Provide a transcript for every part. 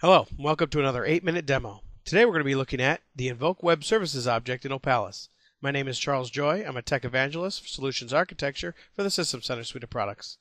Hello, welcome to another 8-minute demo. Today we're going to be looking at the Invoke Web Services Object in Opalis. My name is Charles Joy. I'm a tech evangelist for solutions architecture for the System Center suite of products.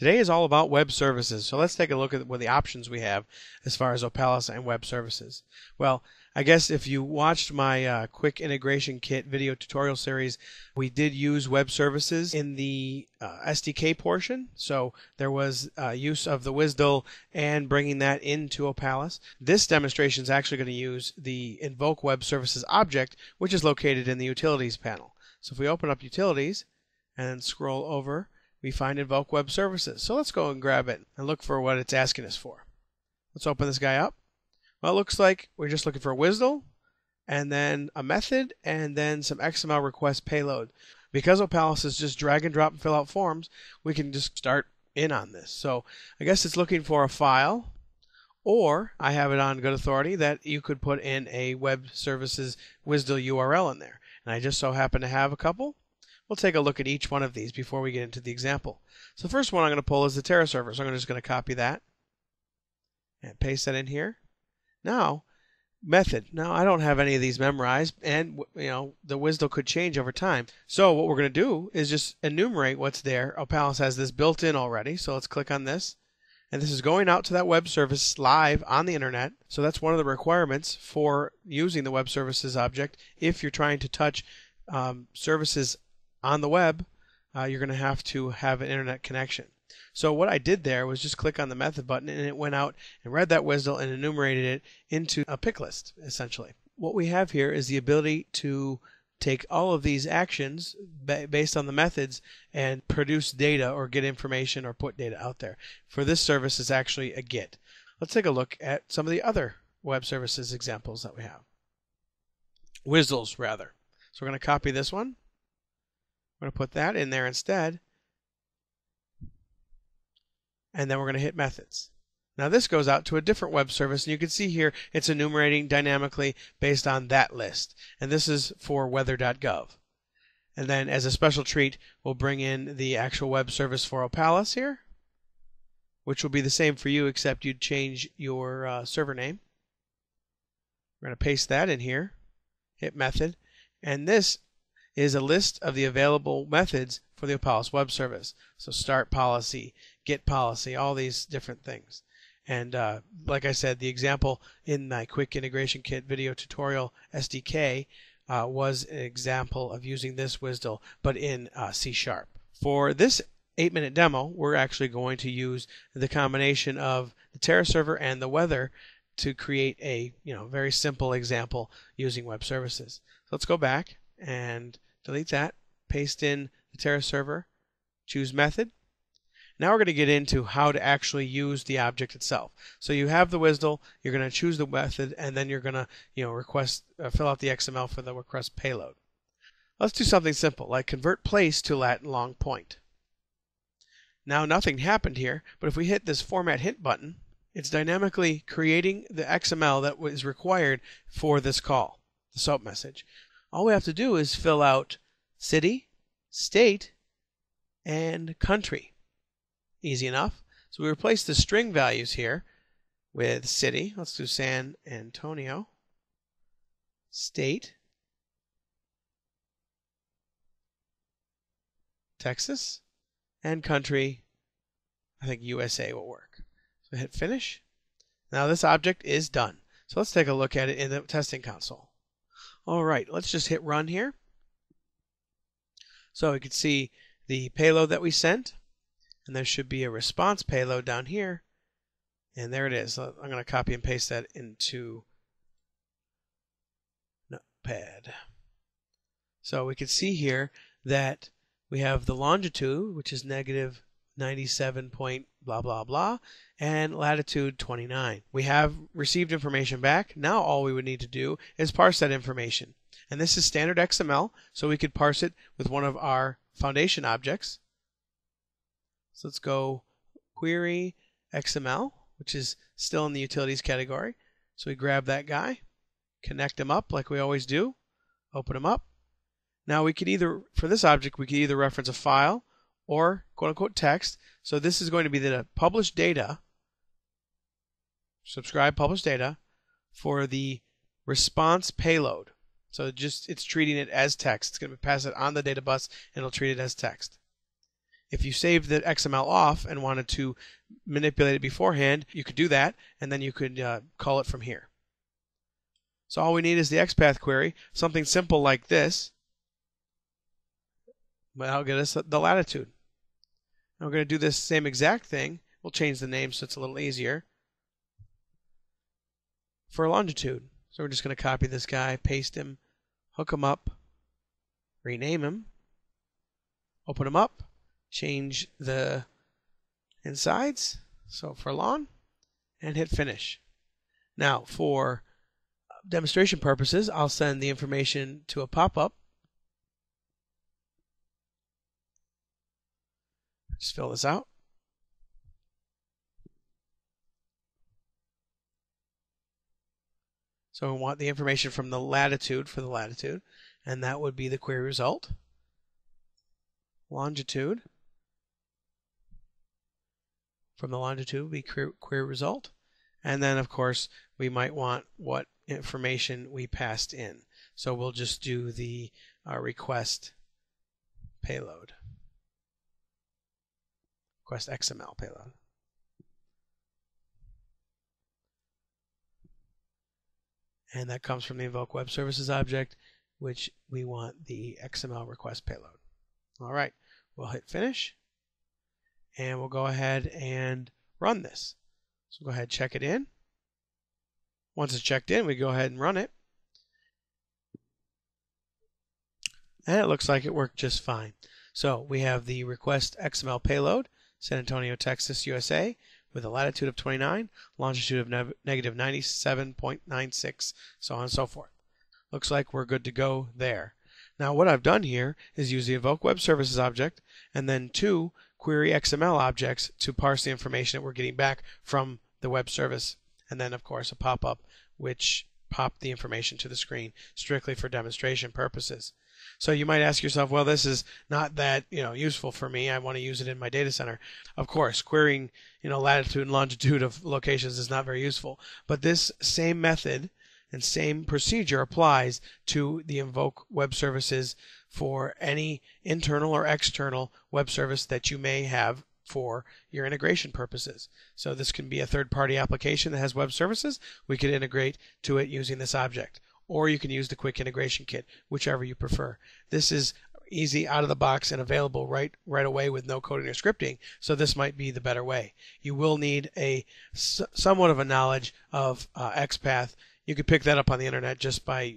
Today is all about web services, so let's take a look at what the options we have as far as Opalis and web services. Well, I guess if you watched my quick integration kit video tutorial series, we did use web services in the SDK portion. So there was use of the WSDL and bringing that into Opalis. This demonstration is actually going to use the Invoke Web Services object, which is located in the Utilities panel. So if we open up Utilities and scroll over, we find Invoke Web Services. So let's go and grab it and look for what it's asking us for. Let's open this guy up. Well, it looks like we're just looking for a WSDL, and then a method, and then some XML request payload. Because Opalis is just drag and drop and fill out forms, we can just start in on this. So I guess it's looking for a file, or I have it on good authority that you could put in a web services WSDL URL in there. And I just so happen to have a couple. We'll take a look at each one of these before we get into the example. So the first one I'm going to pull is the Terra server. So I'm just going to copy that and paste that in here. Now, method. Now, I don't have any of these memorized, and you know the WSDL could change over time. So what we're going to do is just enumerate what's there. Opalis has this built in already, so let's click on this. And this is going out to that web service live on the internet. So that's one of the requirements for using the web services object. If you're trying to touch services on the web, you're going to have an internet connection. So what I did there was just click on the method button, and it went out and read that WSDL and enumerated it into a pick list, essentially. What we have here is the ability to take all of these actions based on the methods and produce data or get information or put data out there. For this service, it's actually a GET. Let's take a look at some of the other web services examples that we have. WSDLs, rather. So we're going to copy this one. We're going to put that in there instead, and then we're going to hit methods. Now this goes out to a different web service, and you can see here it's enumerating dynamically based on that list, and this is for weather.gov. And then as a special treat, we'll bring in the actual web service for Opalis here, which will be the same for you, except you'd change your server name. We're going to paste that in here, hit method, and this is a list of the available methods for the Opalis web service. So start policy, get policy, all these different things. And like I said, the example in my quick integration kit video tutorial SDK was an example of using this WSDL, but in C#. For this 8-minute demo, we're actually going to use the combination of the Terra server and the weather to create a very simple example using web services. So let's go back and delete that, paste in the Terra server, choose method. Now we're going to get into how to actually use the object itself. So you have the WSDL, you're going to choose the method, and then you're going to request fill out the XML for the request payload. Let's do something simple like convert place to lat and long point. Now nothing happened here, but if we hit this format hint button, it's dynamically creating the XML that is required for this call, the SOAP message. All we have to do is fill out city, state, and country. Easy enough. So we replace the string values here with city. Let's do San Antonio. State, Texas, and country, I think USA will work. So hit finish. Now this object is done. So let's take a look at it in the testing console. All right, let's just hit run here. So we can see the payload that we sent, and there should be a response payload down here, and there it is. So I'm going to copy and paste that into Notepad. So we can see here that we have the longitude, which is negative 97 point blah blah blah, and latitude 29. We have received information back. Now all we would need to do is parse that information, and this is standard XML, so we could parse it with one of our foundation objects. So let's go Query XML, which is still in the utilities category. So we grab that guy, connect him up like we always do, open him up. Now we could either, for this object, we could either reference a file or quote-unquote text. So this is going to be the published data, subscribe published data, for the response payload. So just it's treating it as text. It's going to pass it on the data bus and it'll treat it as text. If you saved the XML off and wanted to manipulate it beforehand, you could do that, and then you could call it from here. So all we need is the XPath query, something simple like this. But I'll get us the latitude. Now we're going to do this same exact thing. We'll change the name so it's a little easier. For longitude. So we're just going to copy this guy, paste him, hook him up, rename him, open him up, change the insides. So for long, and hit finish. Now for demonstration purposes, I'll send the information to a pop-up. Just fill this out. So we want the information from the latitude for the latitude, and that would be the query result. Longitude. From the longitude would be query result. And then, of course, we might want what information we passed in. So we'll just do the request payload. Request XML payload. And that comes from the Invoke Web Services Object, which we want the XML request payload. All right, we'll hit finish, and we'll go ahead and run this. So go ahead and check it in. Once it's checked in, we go ahead and run it. And it looks like it worked just fine. So we have the request XML payload, San Antonio, Texas, USA, with a latitude of 29, longitude of negative 97.96, so on and so forth. Looks like we're good to go there. Now what I've done here is use the Invoke Web Services object and then two Query XML objects to parse the information that we're getting back from the web service, and then of course a pop-up which popped the information to the screen strictly for demonstration purposes. So you might ask yourself, well, this is not that useful for me. I want to use it in my data center. Of course, querying latitude and longitude of locations is not very useful. But this same method and same procedure applies to the Invoke Web Services for any internal or external web service that you may have for your integration purposes. So this can be a third-party application that has web services. We could integrate to it using this object. Or you can use the Quick Integration Kit, whichever you prefer. This is easy, out of the box, and available right away with no coding or scripting, so this might be the better way. You will need a somewhat of a knowledge of XPath. You could pick that up on the internet just by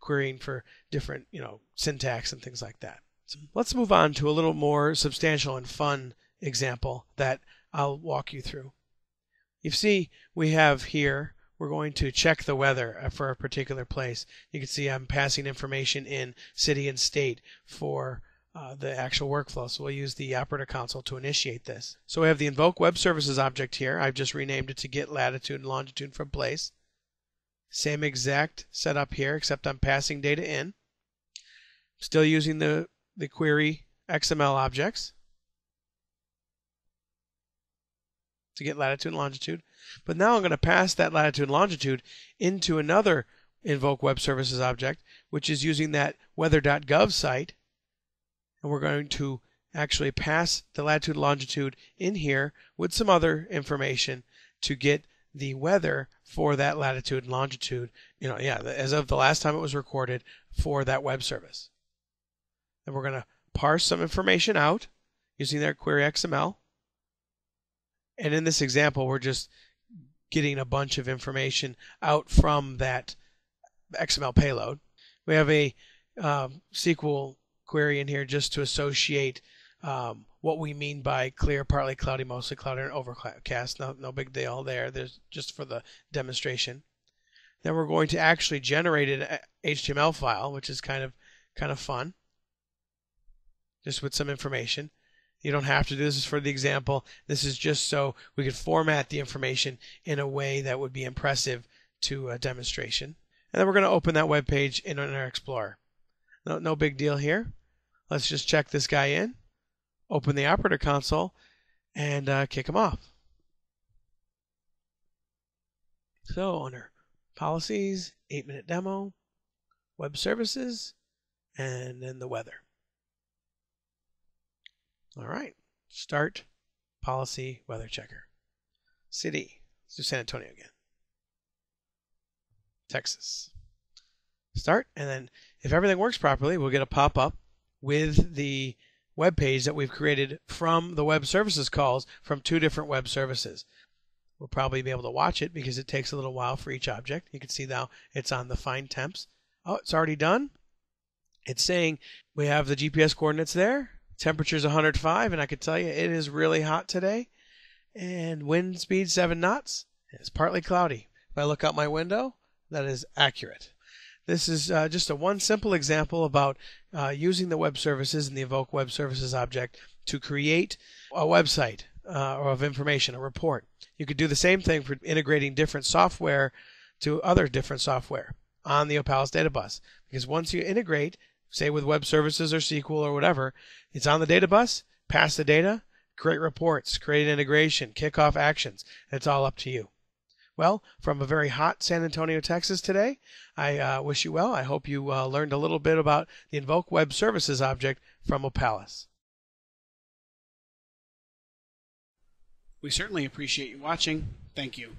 querying for different syntax and things like that. So let's move on to a little more substantial and fun example that I'll walk you through. You see, we have here we're going to check the weather for a particular place. You can see I'm passing information in city and state for the actual workflow. So we'll use the Operator Console to initiate this. So we have the Invoke Web Services object here. I've just renamed it to get latitude and longitude from place. Same exact setup here, except I'm passing data in. Still using the query XML objects to get latitude and longitude. But now I'm going to pass that latitude and longitude into another Invoke Web Services object, which is using that weather.gov site. And we're going to actually pass the latitude and longitude in here with some other information to get the weather for that latitude and longitude, as of the last time it was recorded for that web service. And we're going to parse some information out using their query XML. And in this example, we're just getting a bunch of information out from that XML payload. We have a SQL query in here just to associate what we mean by clear, partly cloudy, mostly cloudy, and overcast. No big deal there. There's just for the demonstration. Then we're going to actually generate an HTML file, which is kind of fun, just with some information. You don't have to do this for the example. This is just so we could format the information in a way that would be impressive to a demonstration. And then we're going to open that web page in our Explorer. No big deal here. Let's just check this guy in. open the Operator Console, and kick them off. So under Policies, 8-minute demo, Web Services, and then the weather. All right, start policy weather checker. City, let's do San Antonio again. Texas. Start, and then if everything works properly, we'll get a pop-up with the web page that we've created from the web services calls from two different web services. We'll probably be able to watch it because it takes a little while for each object. You can see now it's on the find temps. Oh, it's already done. It's saying we have the GPS coordinates there. Temperature's 105, and I can tell you it is really hot today. And wind speed 7 knots. It's partly cloudy. If I look out my window, that is accurate. This is just one simple example about using the web services and the Invoke Web Services object to create a website of information, a report. You could do the same thing for integrating different software to other different software on the Opalis data bus. Because once you integrate, say with web services or SQL or whatever, it's on the data bus, pass the data, create reports, create integration, kick off actions. It's all up to you. Well, from a very hot San Antonio, Texas today, I wish you well. I hope you learned a little bit about the Invoke Web Services object from Opalis. We certainly appreciate you watching. Thank you.